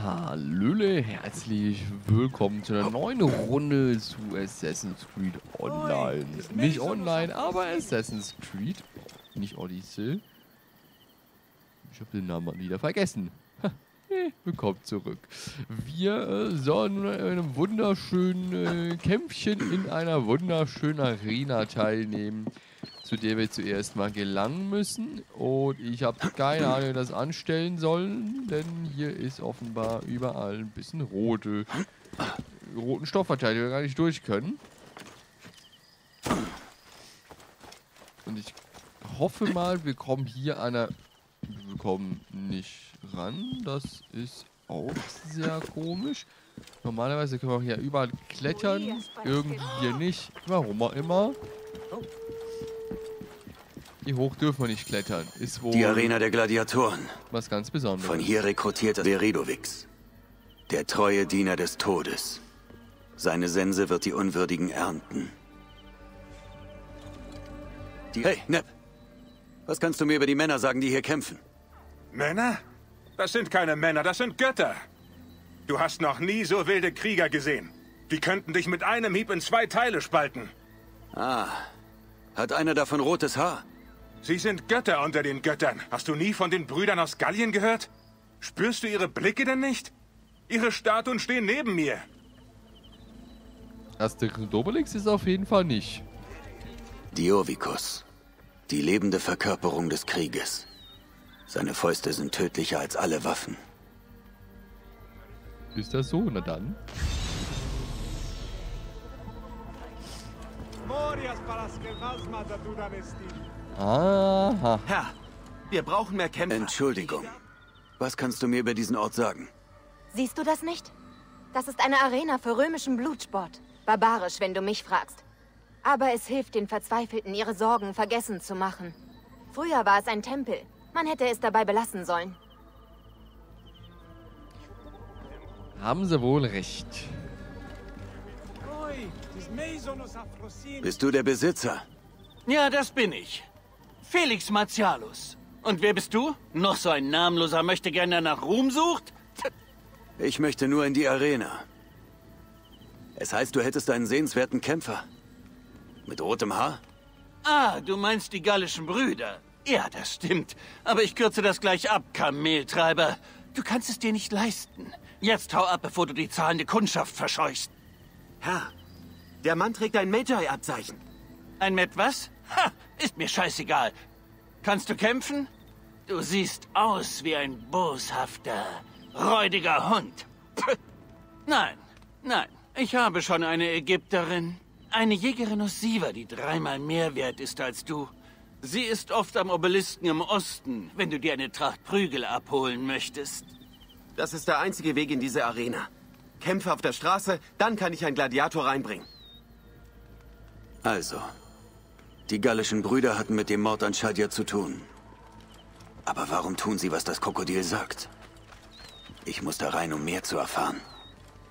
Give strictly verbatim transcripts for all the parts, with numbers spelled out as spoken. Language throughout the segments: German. Hallöle, herzlich willkommen zu einer neuen Runde zu Assassin's Creed Online. Nicht online, aber Assassin's Creed. Nicht Odyssey. Ich habe den Namen wieder vergessen. Willkommen zurück. Wir äh, sollen in einem wunderschönen äh, Kämpfchen in einer wunderschönen Arena teilnehmen, zu der wir zuerst mal gelangen müssen. Und ich habe keine Ahnung, wie das anstellen sollen, denn hier ist offenbar überall ein bisschen rote, roten Stoff verteilt, den wir gar nicht durch können. Und ich hoffe mal, wir kommen hier einer... Wir kommen nicht ran, das ist auch sehr komisch. Normalerweise können wir hier überall klettern, irgendwie hier nicht, warum auch immer. Hier hoch dürfen wir nicht klettern, ist wohl... Die Arena der Gladiatoren. Was ganz Besonderes. Von hier rekrutiert der Redowix, der treue Diener des Todes. Seine Sense wird die Unwürdigen ernten. Die hey, Nep! Was kannst du mir über die Männer sagen, die hier kämpfen? Männer? Das sind keine Männer, das sind Götter. Du hast noch nie so wilde Krieger gesehen. Die könnten dich mit einem Hieb in zwei Teile spalten. Ah, hat einer davon rotes Haar? Sie sind Götter unter den Göttern. Hast du nie von den Brüdern aus Gallien gehört? Spürst du ihre Blicke denn nicht? Ihre Statuen stehen neben mir. Das Krokodilopolis ist auf jeden Fall nicht. Diovicus. Die lebende Verkörperung des Krieges. Seine Fäuste sind tödlicher als alle Waffen. Ist das so, na dann? Aha. Herr, wir brauchen mehr Kämpfer. Entschuldigung. Was kannst du mir über diesen Ort sagen? Siehst du das nicht? Das ist eine Arena für römischen Blutsport. Barbarisch, wenn du mich fragst. Aber es hilft den Verzweifelten, ihre Sorgen vergessen zu machen. Früher war es ein Tempel. Man hätte es dabei belassen sollen. Haben sie wohl recht. Bist du der Besitzer? Ja, das bin ich. Felix Martialus. Und wer bist du? Noch so ein namenloser Möchtegern, der nach Ruhm sucht? Ich möchte nur in die Arena. Es heißt, du hättest einen sehenswerten Kämpfer. Mit rotem Haar? Ah, du meinst die gallischen Brüder. Ja, das stimmt. Aber ich kürze das gleich ab, Kameltreiber. Du kannst es dir nicht leisten. Jetzt hau ab, bevor du die zahlende Kundschaft verscheuchst. Herr, der Mann trägt ein Medjai-Abzeichen. Ein Med was? Ha, ist mir scheißegal. Kannst du kämpfen? Du siehst aus wie ein boshafter, räudiger Hund. Nein, nein, ich habe schon eine Ägypterin. Eine Jägerin aus Siwa, die dreimal mehr wert ist als du. Sie ist oft am Obelisken im Osten, wenn du dir eine Tracht Prügel abholen möchtest. Das ist der einzige Weg in diese Arena. Kämpfe auf der Straße, dann kann ich einen Gladiator reinbringen. Also, die gallischen Brüder hatten mit dem Mord an Shadja zu tun. Aber warum tun sie, was das Krokodil sagt? Ich muss da rein, um mehr zu erfahren.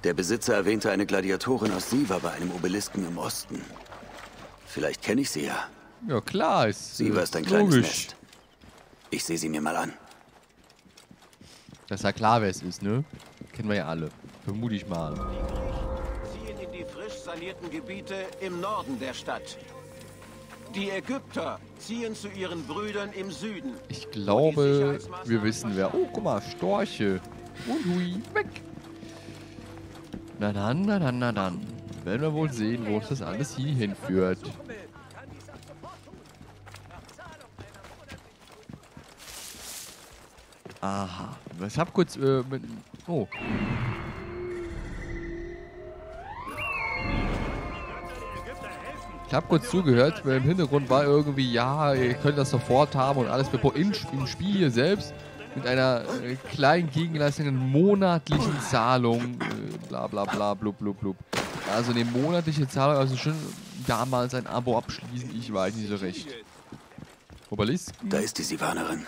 Der Besitzer erwähnte eine Gladiatorin aus Siwa bei einem Obelisken im Osten. Vielleicht kenne ich sie ja. Ja klar, ist Siwa ist ein kleines Nest. Ich sehe sie mir mal an. Das ist ja klar, wer es ist, ne? Kennen wir ja alle. Vermute ich mal. Die Griechen ziehen in die frisch sanierten Gebiete im Norden der Stadt. Die Ägypter ziehen zu ihren Brüdern im Süden. Ich glaube, wir wissen wer. Oh, guck mal, Storche. Und hui, weg. Na dann, na dann, na dann. Werden wir wohl sehen, wo uns das alles hier hinführt. Aha. Ich hab kurz... Äh, mit, oh. Ich hab kurz zugehört, weil im Hintergrund war irgendwie, ja, ihr könnt das sofort haben und alles. Im Spiel hier selbst mit einer äh, kleinen Gegenleistung, einer monatlichen Zahlung... Bla bla bla, blub blub blub. Also eine monatliche Zahlung, also schon damals ein Abo abschließen, ich weiß nicht so recht. Oberlist? Da ist die Siwanerin.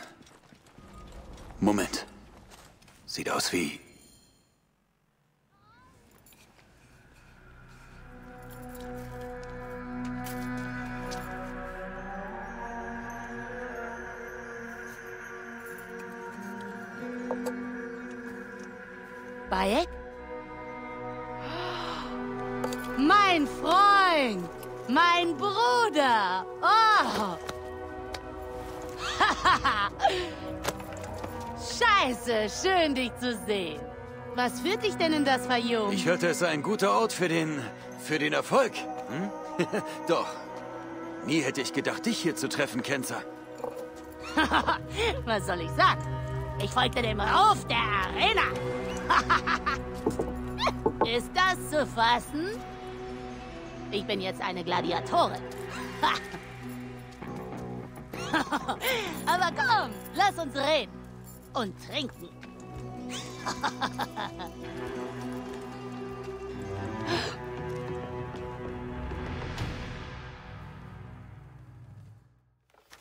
Moment. Sieht aus wie... Bayek? Mein Freund! Mein Bruder! Oh! Scheiße, schön dich zu sehen. Was führt dich denn in das Fayoum? Ich hörte, es sei ein guter Ort für den... für den Erfolg. Hm? Doch. Nie hätte ich gedacht, dich hier zu treffen, Kenzer. Was soll ich sagen? Ich folgte dem Ruf der Arena. Ist das zu fassen? Ich bin jetzt eine Gladiatorin. Aber komm, lass uns reden. Und trinken.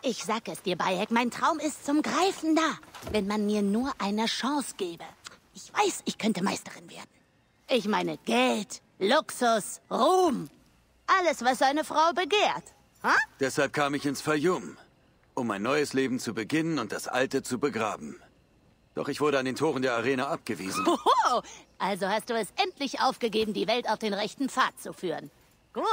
Ich sag es dir, Bayek, mein Traum ist zum Greifen nah. Wenn man mir nur eine Chance gäbe. Ich weiß, ich könnte Meisterin werden. Ich meine Geld, Luxus, Ruhm. Alles, was eine Frau begehrt. Ha? Deshalb kam ich ins Fayoum, um ein neues Leben zu beginnen und das alte zu begraben. Doch ich wurde an den Toren der Arena abgewiesen. Oho, also hast du es endlich aufgegeben, die Welt auf den rechten Pfad zu führen. Gut.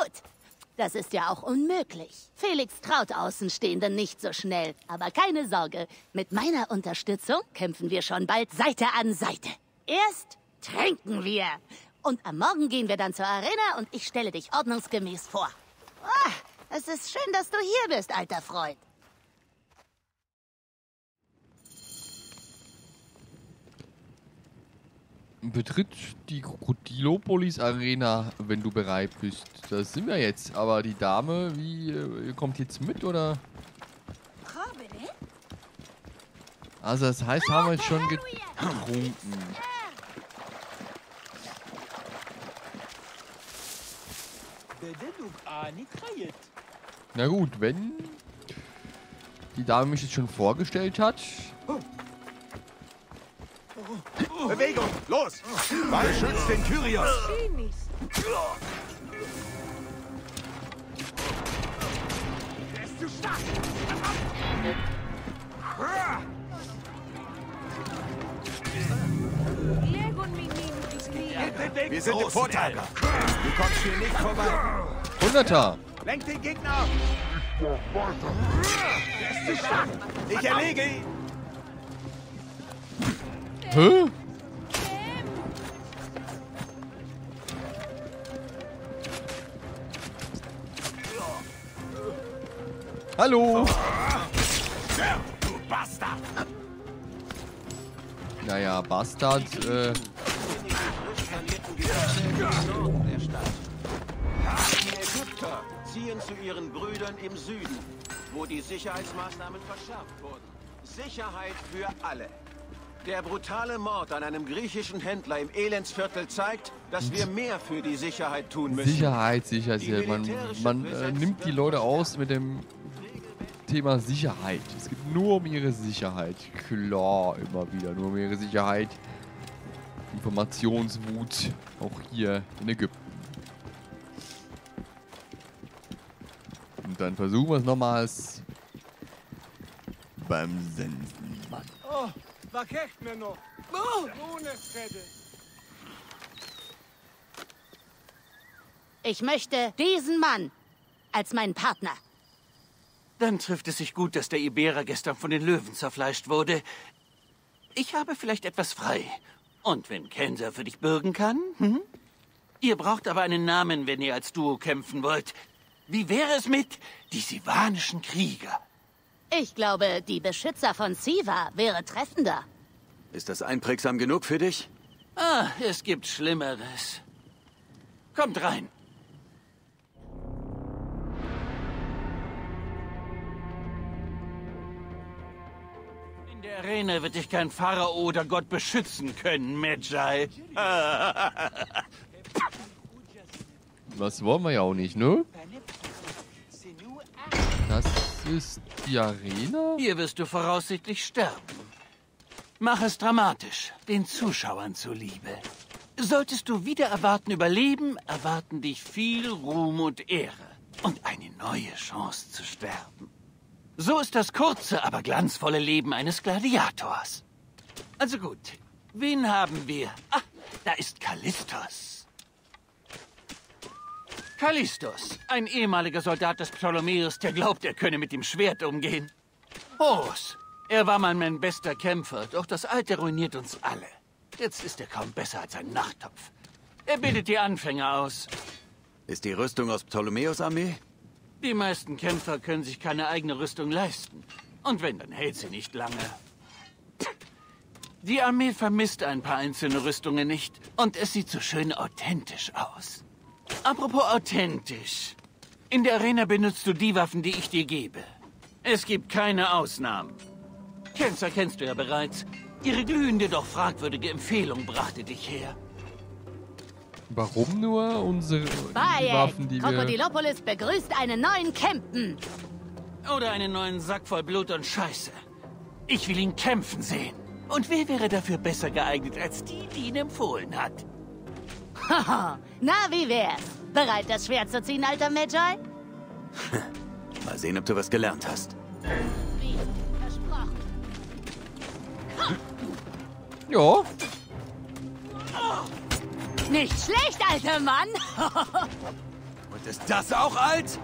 Das ist ja auch unmöglich. Felix traut Außenstehenden nicht so schnell. Aber keine Sorge, mit meiner Unterstützung kämpfen wir schon bald Seite an Seite. Erst trinken wir. Und am Morgen gehen wir dann zur Arena und ich stelle dich ordnungsgemäß vor. Oh, es ist schön, dass du hier bist, alter Freund. Betritt die Krokodilopolis-Arena, wenn du bereit bist. Das sind wir jetzt. Aber die Dame, wie, äh, kommt jetzt mit, oder? Also das heißt, haben wir jetzt schon getrunken. Na gut, wenn die Dame mich jetzt schon vorgestellt hat... Bewegung! Los! Ball schützt den Kyrios! Er ist zu stark! Wir sind im Vorteil! Du kommst hier nicht vorbei! Hunderter! Lenk den Gegner auf! Er ist zu stark! Ich erlege ihn! Hä? Hallo! Du Bastard! Naja, Bastard, äh... ziehen zu ihren Brüdern im Süden, wo die Sicherheitsmaßnahmen verschärft wurden. Sicherheit für alle. Der brutale Mord an einem griechischen Händler im Elendsviertel zeigt, dass wir mehr für die Sicherheit tun müssen. Sicherheit, Sicherheit. Man, man äh, nimmt die Leute aus mit dem Thema Sicherheit. Es geht nur um ihre Sicherheit. Klar, immer wieder. Nur um ihre Sicherheit. Informationswut. Auch hier in Ägypten. Und dann versuchen wir es nochmals. Beim Sensenmann. Oh. Was kriegt mir noch? Oh. Ohne Fette. Ich möchte diesen Mann als meinen Partner. Dann trifft es sich gut, dass der Iberer gestern von den Löwen zerfleischt wurde. Ich habe vielleicht etwas frei. Und wenn Kenzer für dich bürgen kann? Hm? Ihr braucht aber einen Namen, wenn ihr als Duo kämpfen wollt. Wie wäre es mit die siwanischen Krieger? Ich glaube, die Beschützer von Siwa wäre treffender. Ist das einprägsam genug für dich? Ah, es gibt Schlimmeres. Kommt rein. In der Arena wird dich kein Pharao oder Gott beschützen können, Medjai. Was wollen wir ja auch nicht, ne? Das ist die Arena? Hier wirst du voraussichtlich sterben. Mach es dramatisch, den Zuschauern zuliebe. Solltest du wieder erwarten überleben, erwarten dich viel Ruhm und Ehre und eine neue Chance zu sterben. So ist das kurze, aber glanzvolle Leben eines Gladiators. Also gut, wen haben wir? Ah, Da ist Kallistos. Kallistos, ein ehemaliger Soldat des Ptolemäus, der glaubt, er könne mit dem Schwert umgehen. Horus, er war mal mein bester Kämpfer, doch das Alter ruiniert uns alle. Jetzt ist er kaum besser als ein Nachttopf. Er bildet die Anfänger aus. Ist die Rüstung aus Ptolemäus' Armee? Die meisten Kämpfer können sich keine eigene Rüstung leisten. Und wenn, dann hält sie nicht lange. Die Armee vermisst ein paar einzelne Rüstungen nicht. Und es sieht so schön authentisch aus. Apropos authentisch. In der Arena benutzt du die Waffen, die ich dir gebe. Es gibt keine Ausnahmen. Kenzer kennst du ja bereits. Ihre glühende, doch fragwürdige Empfehlung brachte dich her. Warum nur unsere Bayek, Waffen, die wir... Krokodilopolis begrüßt einen neuen Campen. Oder einen neuen Sack voll Blut und Scheiße. Ich will ihn kämpfen sehen. Und wer wäre dafür besser geeignet, als die, die ihn empfohlen hat? Haha, na wie wär's? Bereit, das Schwert zu ziehen, alter Medjai? Mal sehen, ob du was gelernt hast. Wie versprochen. Ja. Oh. Nicht schlecht, alter Mann. Und ist das auch alt?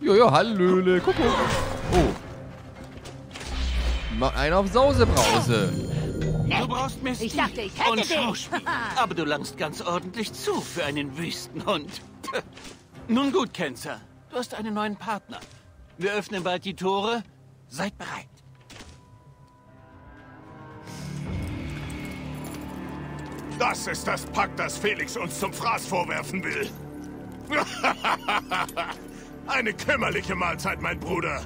Jojo, hallöle, guck mal. Oh. Mach einen auf Sausebrause. Du brauchst Mist. Ich dachte, ich hätte dich. Schauspiel. Aber du langst ganz ordentlich zu für einen Wüstenhund. Nun gut, Kenzer. Du hast einen neuen Partner. Wir öffnen bald die Tore. Seid bereit. Das ist das Pack, das Felix uns zum Fraß vorwerfen will. Eine kümmerliche Mahlzeit, mein Bruder.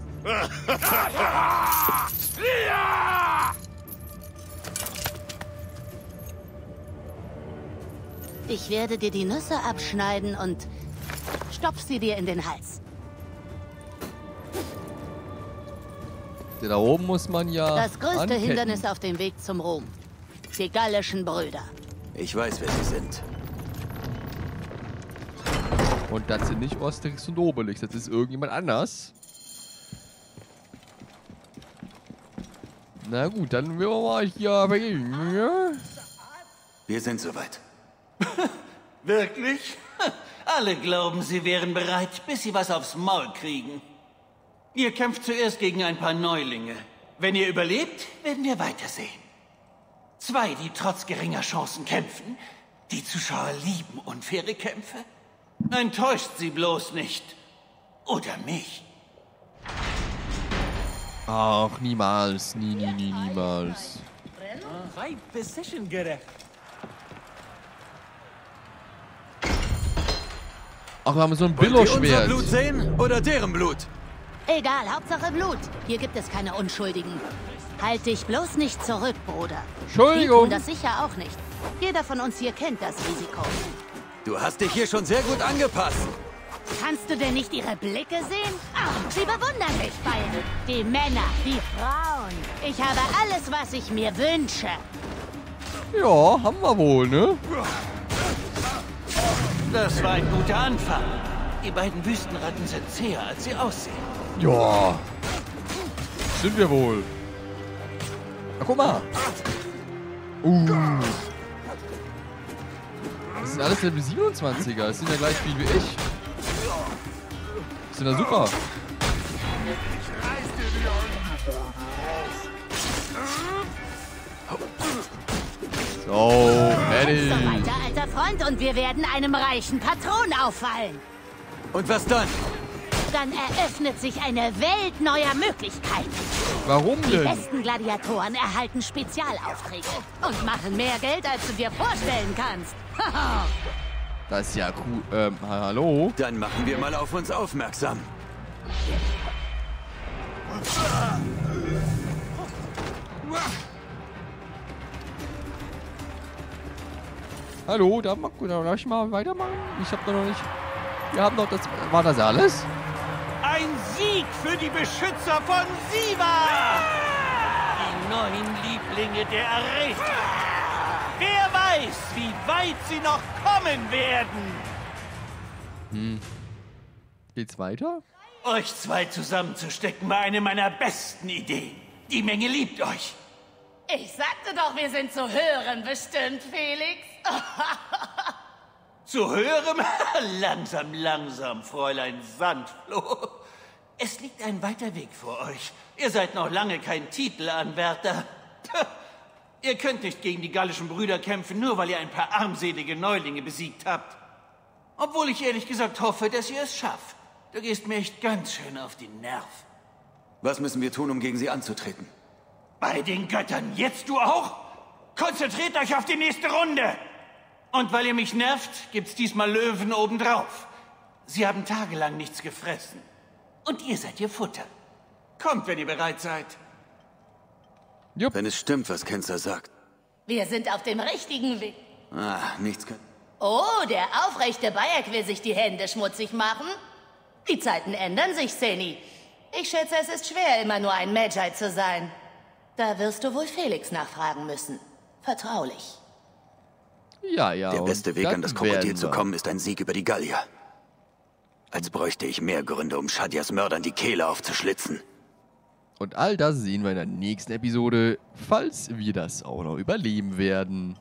Ich werde dir die Nüsse abschneiden und stopf sie dir in den Hals. Da oben muss man ja. Das größte anketten. Hindernis auf dem Weg zum Ruhm. Die gallischen Brüder. Ich weiß, wer sie sind. Und das sind nicht Asterix und Obelix, das ist irgendjemand anders. Na gut, dann will wir mal hier bei Ihnen, ja? Wir sind soweit. Wirklich? Alle glauben, sie wären bereit, bis sie was aufs Maul kriegen. Ihr kämpft zuerst gegen ein paar Neulinge. Wenn ihr überlebt, werden wir weitersehen. Zwei, die trotz geringer Chancen kämpfen. Die Zuschauer lieben unfaire Kämpfe. Enttäuscht sie bloß nicht. Oder mich. Ach, niemals. Nie, nie, nie, niemals. Ach, wir haben so ein Billo-Schwert. Blut sehen oder deren Blut? Egal, Hauptsache Blut. Hier gibt es keine Unschuldigen. Halt dich bloß nicht zurück, Bruder. Entschuldigung. Wir tun das sicher auch nicht. Jeder von uns hier kennt das Risiko. Du hast dich hier schon sehr gut angepasst. Kannst du denn nicht ihre Blicke sehen? Ach, sie bewundern mich, Bayek. Die Männer, die Frauen. Ich habe alles, was ich mir wünsche. Ja, haben wir wohl, ne? Das war ein guter Anfang. Die beiden Wüstenratten sind zäher, als sie aussehen. Ja. Sind wir wohl. Na, guck mal. Uh. Das sind alles Level siebenundzwanziger. Das sind ja gleich viel wie ich. Das sind ja super. So, fertig. So weiter, alter Freund, und wir werden einem reichen Patron auffallen. Und was dann? Dann eröffnet sich eine Welt neuer Möglichkeiten. Warum denn? Die besten Gladiatoren erhalten Spezialaufträge und machen mehr Geld, als du dir vorstellen kannst. Das ist ja cool. Ähm, hallo? Dann machen wir mal auf uns aufmerksam. Hallo, darf ich mal weitermachen? Ich hab da noch nicht... Wir haben doch das... War das alles? Ein Sieg für die Beschützer von Siwa! Die neuen Lieblinge der Arena. Wer weiß, wie weit sie noch kommen werden. Hm. Geht's weiter? Euch zwei zusammenzustecken war eine meiner besten Ideen. Die Menge liebt euch. Ich sagte doch, wir sind zu hören, bestimmt, Felix. Zu hören? Langsam, langsam, Fräulein Sandfloh. Es liegt ein weiter Weg vor euch. Ihr seid noch lange kein Titelanwärter. Ihr könnt nicht gegen die gallischen Brüder kämpfen, nur weil ihr ein paar armselige Neulinge besiegt habt. Obwohl ich ehrlich gesagt hoffe, dass ihr es schafft. Du gehst mir echt ganz schön auf den Nerv. Was müssen wir tun, um gegen sie anzutreten? Bei den Göttern, jetzt du auch? Konzentriert euch auf die nächste Runde! Und weil ihr mich nervt, gibt's diesmal Löwen obendrauf. Sie haben tagelang nichts gefressen. Und ihr seid ihr Futter. Kommt, wenn ihr bereit seid. Jupp. Wenn es stimmt, was Kenzer sagt. Wir sind auf dem richtigen Weg. Ah, nichts kann... Oh, der aufrechte Bayek will sich die Hände schmutzig machen. Die Zeiten ändern sich, Seni. Ich schätze, es ist schwer, immer nur ein Medjai zu sein. Da wirst du wohl Felix nachfragen müssen. Vertraulich. Ja, ja. Der beste Weg, an das Krokodil zu kommen, ist ein Sieg über die Gallier. Als bräuchte ich mehr Gründe, um Shadjas Mördern die Kehle aufzuschlitzen. Und all das sehen wir in der nächsten Episode, falls wir das auch noch überleben werden.